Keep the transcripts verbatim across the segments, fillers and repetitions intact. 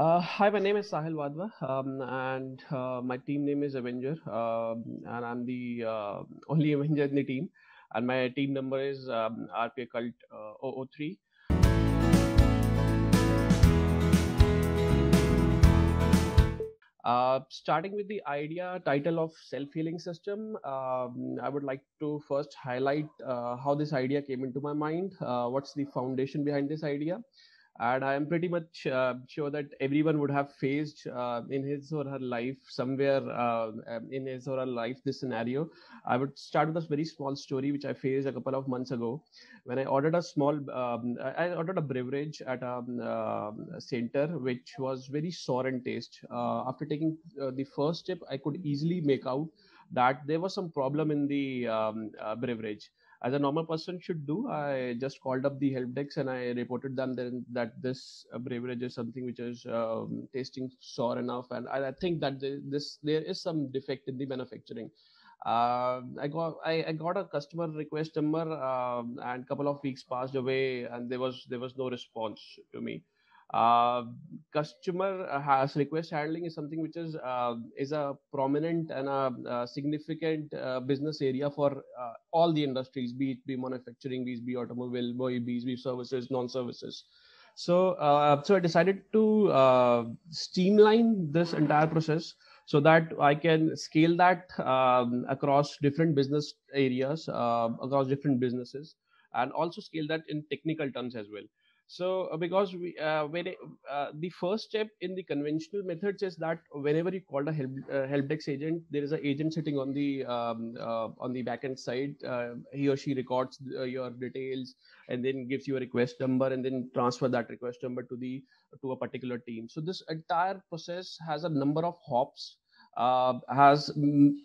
Uh, hi, my name is Sahil Wadhwa, um, and uh, my team name is Avenger, uh, and I'm the uh, only Avenger in the team, and my team number is um, R P A Cult uh, zero zero three. Uh, starting with the idea title of self-healing system, um, I would like to first highlight uh, how this idea came into my mind, uh, what's the foundation behind this idea. And I am pretty much uh, sure that everyone would have faced uh, in his or her life somewhere uh, in his or her life this scenario. I would start with a very small story which I faced a couple of months ago when I ordered a small, um, I ordered a beverage at a uh, center which was very sour in taste. Uh, after taking uh, the first sip, I could easily make out that there was some problem in the um, uh, beverage. As a normal person should do, I just called up the help desk and I reported them then that this beverage is something which is um, tasting sour enough, and I think that this there is some defect in the manufacturing. Uh, I got I, I got a customer request number, uh, and couple of weeks passed away, and there was there was no response to me. Uh, customer has request handling is something which is uh, is a prominent and a, a significant uh, business area for uh, all the industries, be it be manufacturing, be it be automobile, be it be services, non-services. So, uh, so I decided to uh, streamline this entire process so that I can scale that um, across different business areas, uh, across different businesses, and also scale that in technical terms as well. So uh, because we, uh, when it, uh, the first step in the conventional methods is that whenever you call a help, uh, help desk agent, there is an agent sitting on the um, uh, on the backend side. Uh, he or she records uh, your details and then gives you a request number and then transfer that request number to the to a particular team. So this entire process has a number of hops, uh, has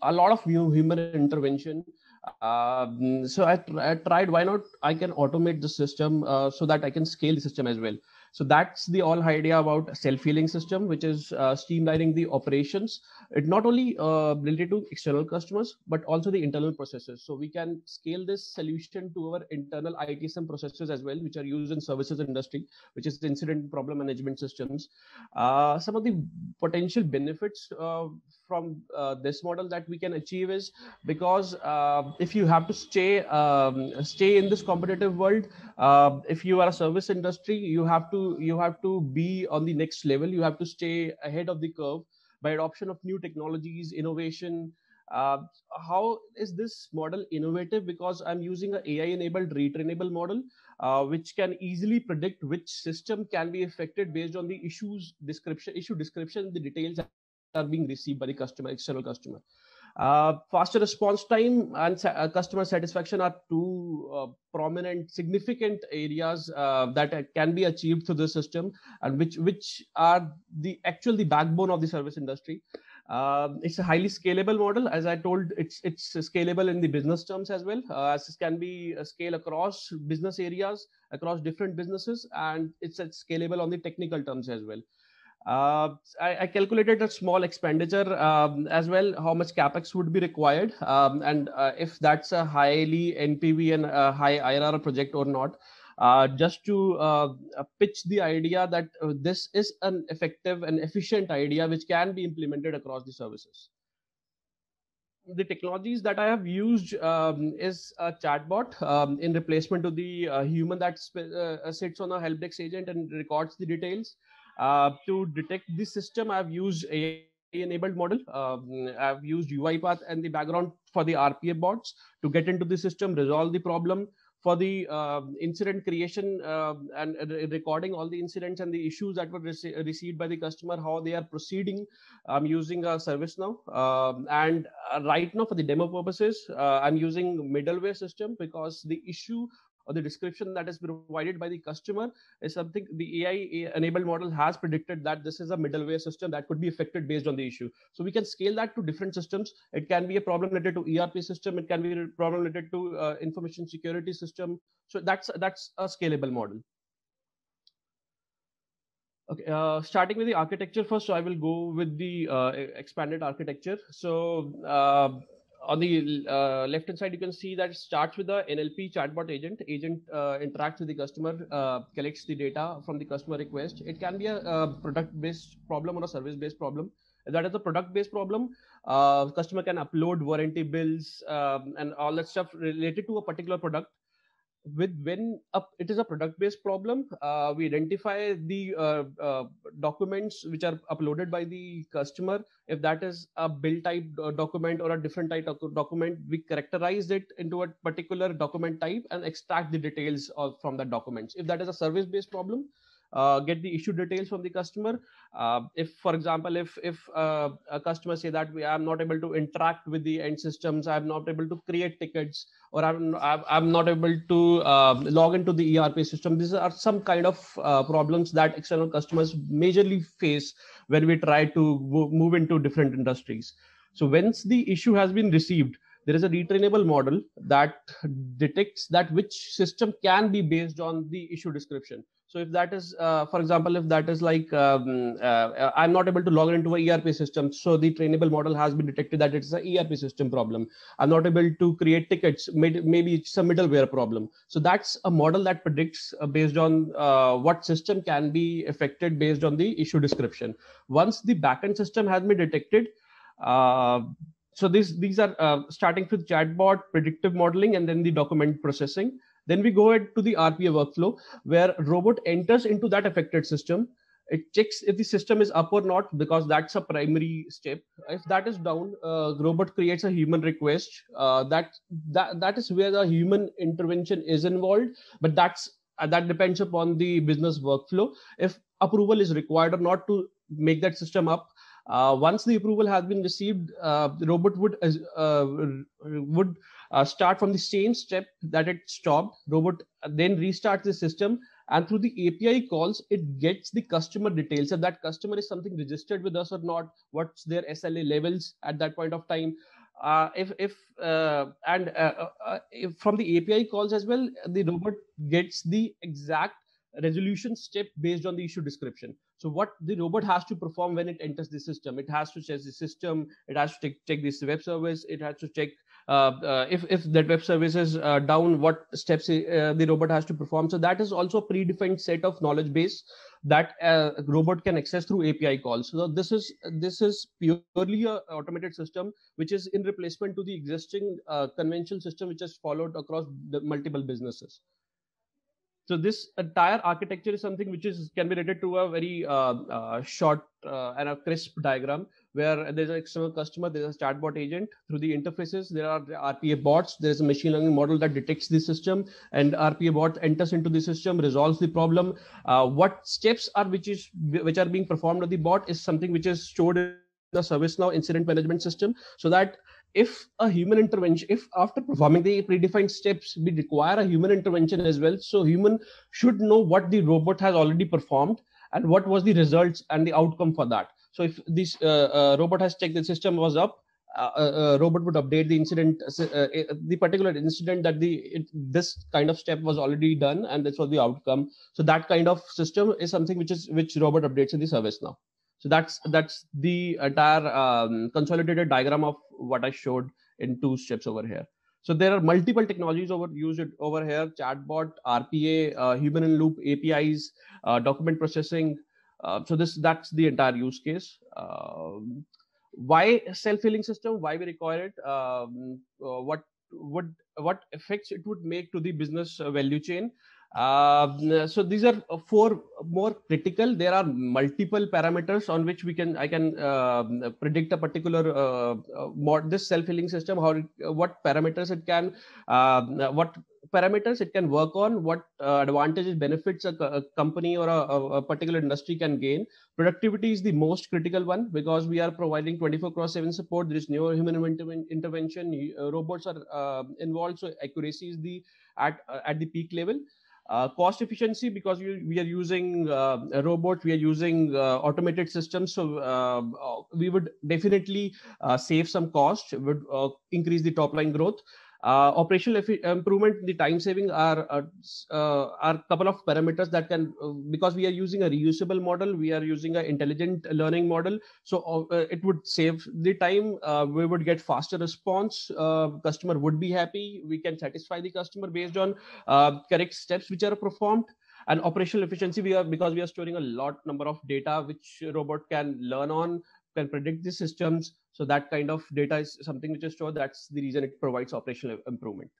a lot of human intervention. Um, so I, tr I tried, why not I can automate the system uh, so that I can scale the system as well. So that's the all idea about self-healing system, which is uh, streamlining the operations. It not only uh, related to external customers, but also the internal processes. So we can scale this solution to our internal I T S M processes as well, which are used in services industry, which is incident problem management systems. Uh, some of the potential benefits uh, from uh, this model that we can achieve is because uh, if you have to stay um, stay in this competitive world, uh, if you are a service industry, you have to you have to be on the next level. You have to stay ahead of the curve by adoption of new technologies, innovation. Uh, how is this model innovative? Because I'm using an A I-enabled retrainable model, uh, which can easily predict which system can be affected based on the issues description, issue description, the details are being received by the customer, external customer. Uh, faster response time and sa uh, customer satisfaction are two uh, prominent, significant areas uh, that uh, can be achieved through the system, and which which are the actual the backbone of the service industry. Uh, it's a highly scalable model. As I told, it's it's scalable in the business terms as well, uh, as it can be scaled across business areas, across different businesses, and it's, it's scalable on the technical terms as well. Uh, I, I calculated a small expenditure um, as well, how much capex would be required, um, and uh, if that's a highly N P V and a high I R R project or not, uh, just to uh, pitch the idea that uh, this is an effective and efficient idea which can be implemented across the services. The technologies that I have used um, is a chatbot um, in replacement to the uh, human that uh, sits on a help desk agent and records the details. Uh, to detect this system, I've used A I-enabled model. Um, I've used UiPath and the background for the R P A bots to get into the system, resolve the problem. For the uh, incident creation uh, and uh, recording all the incidents and the issues that were rece received by the customer, how they are proceeding, I'm using a ServiceNow. Uh, and right now, for the demo purposes, uh, I'm using middleware system because the issue or the description that is provided by the customer is something the A I-enabled model has predicted that this is a middleware system that could be affected based on the issue. So we can scale that to different systems. It can be a problem related to E R P system. It can be a problem related to uh, information security system. So that's, that's a scalable model. Okay, uh, starting with the architecture first. So I will go with the uh, expanded architecture. So, uh, on the uh, left hand side, you can see that it starts with the N L P chatbot agent. Agent uh, interacts with the customer, uh, collects the data from the customer request. It can be a, a product-based problem or a service-based problem. If that is a product-based problem, uh, customer can upload warranty bills um, and all that stuff related to a particular product. With when a, it is a product-based problem, uh, we identify the uh, uh, documents which are uploaded by the customer. If that is a bill type uh, document or a different type of document, we characterize it into a particular document type and extract the details of, from the documents. If that is a service-based problem, uh, get the issue details from the customer. Uh, if, for example, if if uh, a customer say that we are not able to interact with the end systems, I'm not able to create tickets, or I'm I'm not able to uh, log into the E R P system. These are some kind of uh, problems that external customers majorly face when we try to move into different industries. So once the issue has been received, there is a retrainable model that detects that which system can be based on the issue description. So if that is, uh, for example, if that is like, um, uh, I'm not able to log into an E R P system. So the trainable model has been detected that it's an E R P system problem. I'm not able to create tickets. Maybe it's a middleware problem. So that's a model that predicts uh, based on uh, what system can be affected based on the issue description. Once the backend system has been detected, uh, so these, these are uh, starting with chatbot, predictive modeling, and then the document processing. Then we go ahead to the R P A workflow, where robot enters into that affected system. It checks if the system is up or not, because that's a primary step. If that is down, uh, robot creates a human request. Uh, that, that, that is where the human intervention is involved, but that's, uh, that depends upon the business workflow. If approval is required or not to make that system up. Uh, once the approval has been received, uh, the robot would uh, would uh, start from the same step that it stopped. Robot then restarts the system, and through the A P I calls, it gets the customer details. If that customer is something registered with us or not, what's their S L A levels at that point of time. Uh, if if uh, and uh, uh, if from the A P I calls as well, the robot gets the exact resolution step based on the issue description. So what the robot has to perform when it enters the system, it has to check the system, it has to check, check this web service, it has to check uh, uh, if, if that web service is uh, down, what steps uh, the robot has to perform. So that is also a predefined set of knowledge base that uh, a robot can access through A P I calls. So this is, this is purely an automated system, which is in replacement to the existing uh, conventional system, which is followed across the multiple businesses. So this entire architecture is something which is can be related to a very uh, uh, short uh, and a crisp diagram, where there's an external customer, there's a chatbot agent. Through the interfaces, there are R P A bots. There's a machine learning model that detects the system, and R P A bot enters into the system, resolves the problem. Uh, what steps are which is which are being performed on the bot is something which is stored in the ServiceNow incident management system, so that if a human intervention, if after performing the predefined steps, we require a human intervention as well. So human should know what the robot has already performed and what was the results and the outcome for that. So if this uh, uh, robot has checked the system was up, uh, uh, robot would update the incident, uh, the particular incident that the it, this kind of step was already done, and this was the outcome. So that kind of system is something which is which robot updates in the ServiceNow. So that's that's the entire um, consolidated diagram of what I showed in two steps over here. So there are multiple technologies over used over here: chatbot, R P A, uh, human in loop, A P Is, uh, document processing. Uh, so this that's the entire use case. Um, why self-healing system? Why we require it? Um, uh, what would what effects it would make to the business value chain? Uh, so these are four more critical. There are multiple parameters on which we can I can uh, predict a particular uh, uh, mod, this self-healing system. How it, what parameters it can uh, what parameters it can work on, what uh, advantages, benefits a, a company or a, a particular industry can gain. Productivity is the most critical one, because we are providing twenty-four cross seven support. There is no human intervention. Uh, robots are uh, involved, so accuracy is the at uh, at the peak level. Uh, cost efficiency, because we, we are using uh, a robot, we are using uh, automated systems. So uh, we would definitely uh, save some cost, would uh, increase the top line growth. Uh, operational improvement, the time saving are uh, uh, are couple of parameters that can, uh, because we are using a reusable model, we are using an intelligent learning model. So uh, it would save the time. Uh, we would get faster response. Uh, customer would be happy. We can satisfy the customer based on uh, correct steps which are performed. And operational efficiency, we are, because we are storing a lot number of data which robot can learn on, can predict the systems. So that kind of data is something which is stored. That's the reason it provides operational improvement.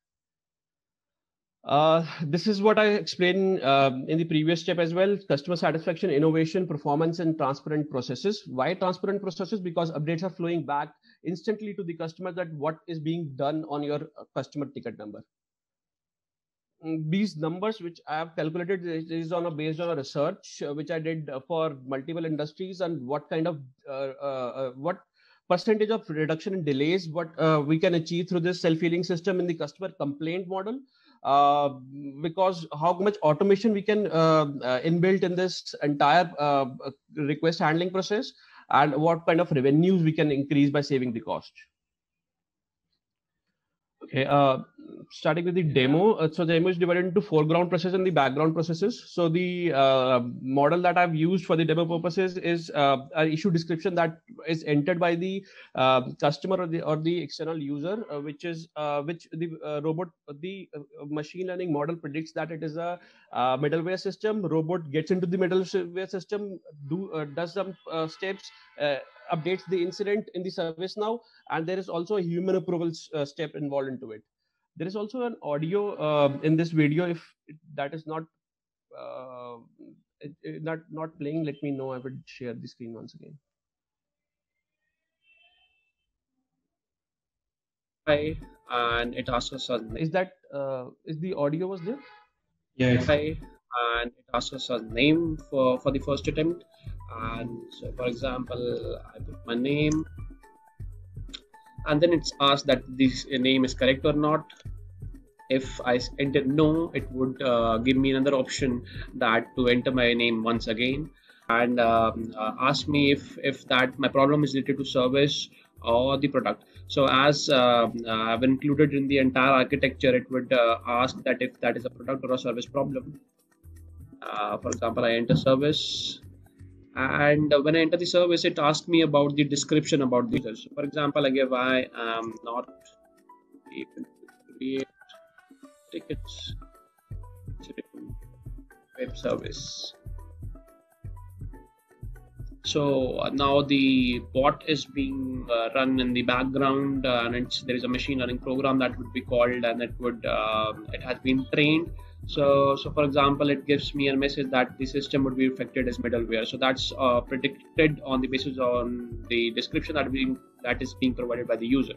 Uh, this is what I explained uh, in the previous step as well. Customer satisfaction, innovation, performance, and transparent processes. Why transparent processes? Because updates are flowing back instantly to the customer that what is being done on your customer ticket number. These numbers which I have calculated is on a based on a research uh, which I did for multiple industries, and what kind of uh, uh, what percentage of reduction in delays what uh, we can achieve through this self-healing system in the customer complaint model, uh, because how much automation we can uh, uh, inbuilt in this entire uh, request handling process, and what kind of revenues we can increase by saving the cost. Okay, uh, starting with the demo. Uh, so the demo is divided into foreground process and the background processes. So the uh, model that I've used for the demo purposes is uh, an issue description that is entered by the uh, customer or the or the external user, uh, which is uh, which the uh, robot, the uh, machine learning model predicts that it is a uh, middleware system. Robot gets into the middleware system, do uh, does some uh, steps. Uh, updates the incident in the ServiceNow, and there is also a human approval uh, step involved into it. There is also an audio uh, in this video. If that is not uh, it, it not not playing, let me know. I would share the screen once again. Hi, and it asks us. Is that uh, is the audio was there? Yes. Hi, and it asks us a name for for the first attempt. And so, for example, I put my name, and then it's asked that this name is correct or not. If I enter no, it would uh, give me another option that to enter my name once again, and um, uh, ask me if if that my problem is related to service or the product. So as uh, I've included in the entire architecture, it would uh, ask that if that is a product or a service problem. Uh, for example, I enter service. And when I enter the service, it asks me about the description about the user. So for example, I give I am not able to create tickets web service. So now the bot is being uh, run in the background, uh, and it's, there is a machine learning program that would be called, and it would uh, it has been trained. So, so for example, it gives me a message that the system would be affected as middleware. So that's uh, predicted on the basis on the description that being that is being provided by the user.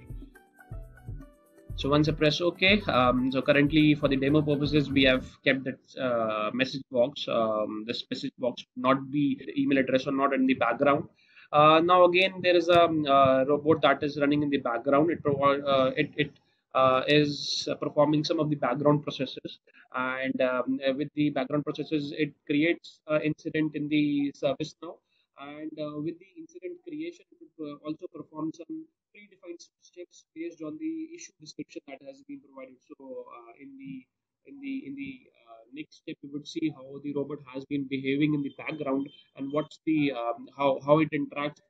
So once I press OK, um, so currently for the demo purposes, we have kept that uh, message box. Um, this message box would not be the email address or not in the background. Uh, now again, there is a uh, robot that is running in the background. It uh, it it. Uh, is uh, performing some of the background processes, and um, with the background processes, it creates an uh, incident in the ServiceNow, and uh, with the incident creation, it uh, also performs some predefined steps based on the issue description that has been provided. So, uh, in the in the in the uh, next step, we would see how the robot has been behaving in the background and what's the um, how how it interacts.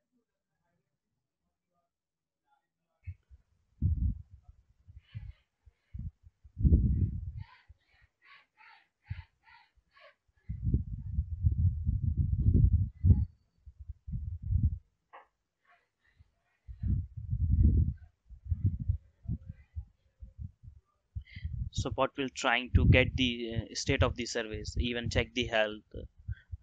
So what we're trying to get the state of the service, even check the health,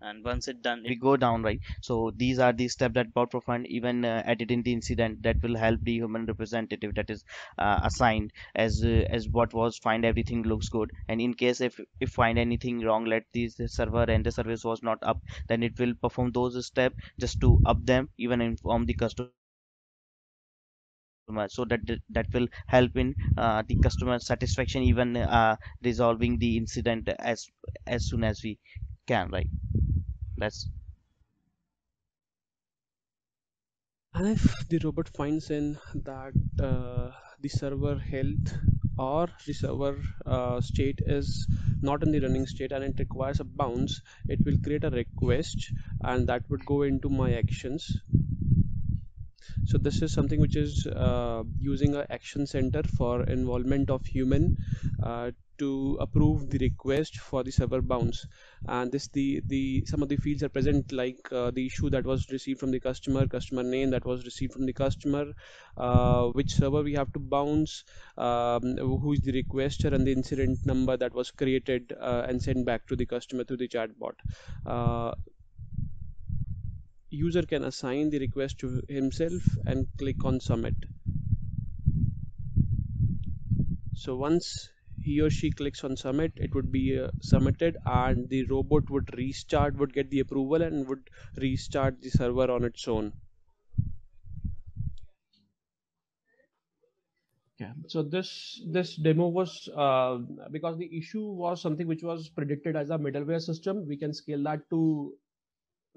and once it's done, we go down, right? So these are the steps that bot performed, even uh, editing the incident that will help the human representative that is uh, assigned as uh, as what was find everything looks good, and in case if if find anything wrong, let these the server and the service was not up, then it will perform those steps just to up them, even inform the customer. So that that will help in uh, the customer satisfaction, even uh, resolving the incident as as soon as we can, right? That's. And if the robot finds in that uh, the server health or the server uh, state is not in the running state and it requires a bounce, it will create a request and that would go into my actions. So this is something which is uh, using an action center for involvement of human uh, to approve the request for the server bounce. And this the the some of the fields are present, like uh, the issue that was received from the customer, customer name that was received from the customer, uh, which server we have to bounce, um, who is the requester, and the incident number that was created uh, and sent back to the customer through the chatbot. Uh, user can assign the request to himself and click on submit. So once he or she clicks on submit, it would be uh, submitted and the robot would restart, would get the approval and would restart the server on its own. Yeah, so this this demo was uh, because the issue was something which was predicted as a middleware system. We can scale that to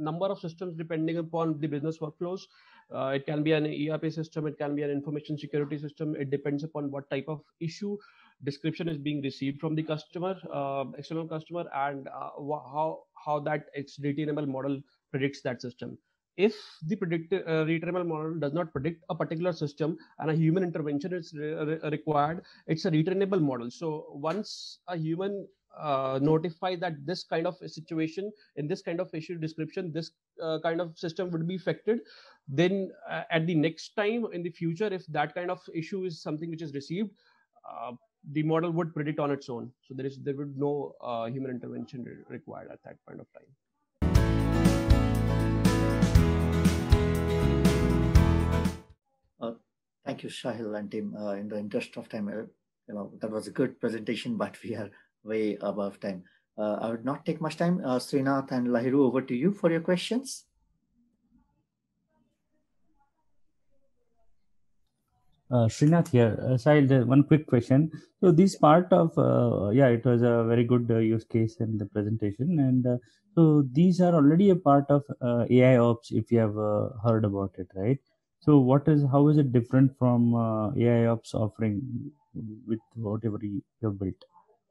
number of systems depending upon the business workflows. Uh, it can be an E R P system, it can be an information security system. It depends upon what type of issue description is being received from the customer, uh, external customer, and uh, how how that retrainable model predicts that system. If the predict uh, retrainable model does not predict a particular system and a human intervention is re re required, it's a retrainable model. So once a human Uh, notify that this kind of situation, in this kind of issue description, this uh, kind of system would be affected, then uh, at the next time in the future, if that kind of issue is something which is received, uh, the model would predict on its own. So there is there would no uh, human intervention re required at that point of time. Uh, thank you, Sahil and team. Uh, in the interest of time, uh, you know, that was a good presentation, but we are way above time. Uh, I would not take much time. Uh, Srinath and Lahiru, over to you for your questions. Uh, Srinath here. Uh, Sahil, one quick question. So this part of, uh, yeah, it was a very good uh, use case in the presentation. And uh, so these are already a part of uh, AIOps, if you have uh, heard about it, right? So what is, how is it different from uh, AIOps offering with whatever you have built?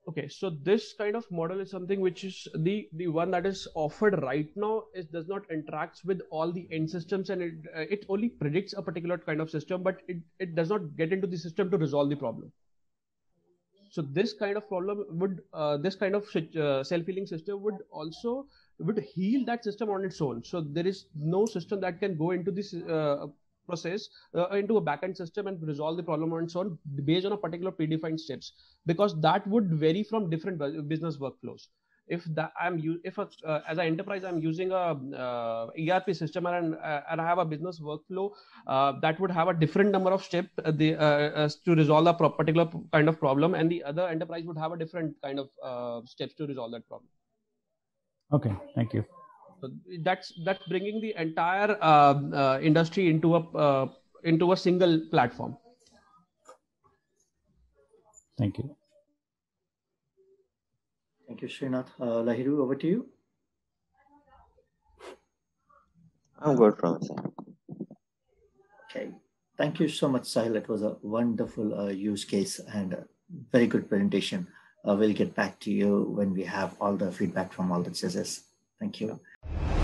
Okay, so this kind of model is something which is the the one that is offered right now. It does not interact with all the end systems, and it uh, it only predicts a particular kind of system, but it, it does not get into the system to resolve the problem. So this kind of problem would uh, this kind of uh, self-healing system would also would heal that system on its own. So there is no system that can go into this uh, process uh, into a backend system and resolve the problem and so on based on a particular predefined steps, because that would vary from different business workflows. If that I'm if a, uh, as an enterprise I'm using a uh, E R P system and uh, and I have a business workflow uh, that would have a different number of steps uh, the uh, uh, to resolve a particular kind of problem, and the other enterprise would have a different kind of uh, steps to resolve that problem. Okay, thank you. So that's that's bringing the entire uh, uh, industry into a uh, into a single platform. Thank you. Thank you, Srinath. Uh, Lahiru, over to you. I'm good, Professor. Okay. Thank you so much, Sahil. It was a wonderful uh, use case and a very good presentation. Uh, we'll get back to you when we have all the feedback from all the judges. Thank you.